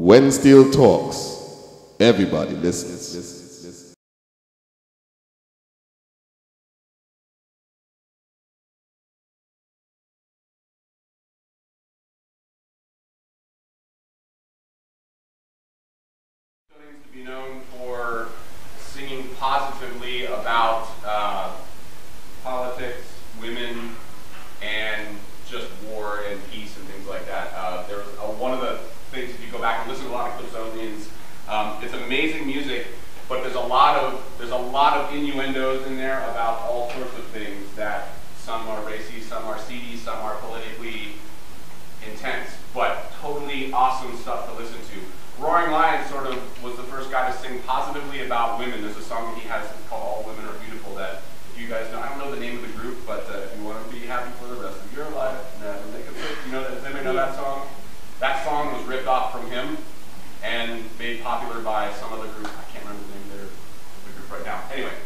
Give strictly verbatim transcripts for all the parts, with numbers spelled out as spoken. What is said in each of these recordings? When Steel Talks, everybody listens. Known for singing positively about uh, politics, women, and just war and peace and things like that. Uh, there was a, one of the things, if you go back and listen to a lot of Clipsonians, um, it's amazing music, but there's a lot of there's a lot of innuendos in there about all sorts of things that some are racy, some are seedy, some are politically intense, but totally awesome stuff to listen to. Roaring Lion sort of was the first guy to sing positively about women. There's a song that he has called All Women Are Beautiful that if you guys know, I don't know the name of the group, but uh, if you want to be happy for the rest of your life, never make a mistake. You know that, does anybody know that song? That song was ripped off from him and made popular by some other group. I can't remember the name of their, the group right now. Anyway,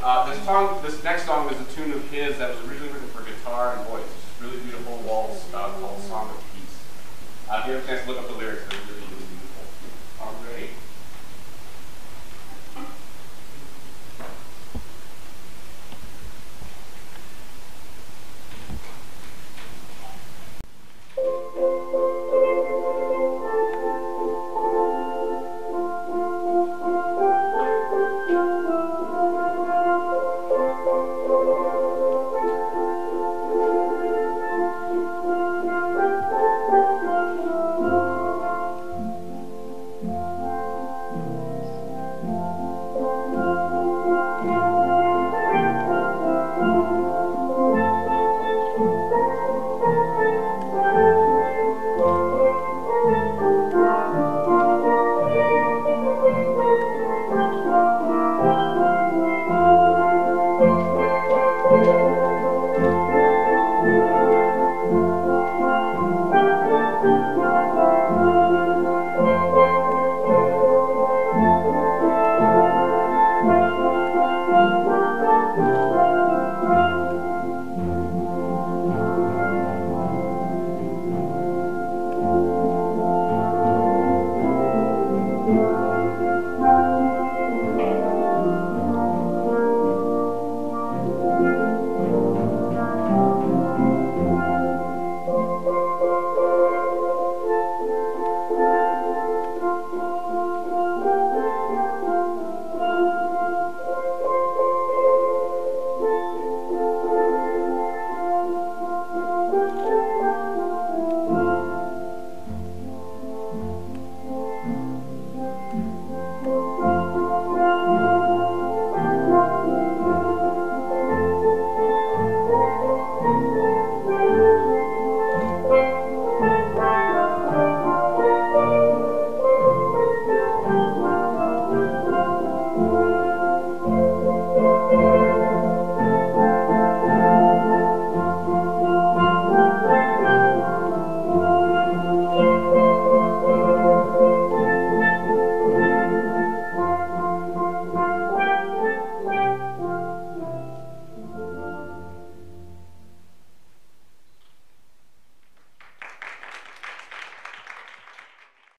uh, this song, this next song was a tune of his that was originally written for guitar and voice. It's a really beautiful waltz uh, called Song of Peace. Uh, if you have a chance to look up the lyrics, they're really beautiful. Already.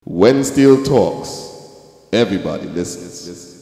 When Steel Talks, everybody listens.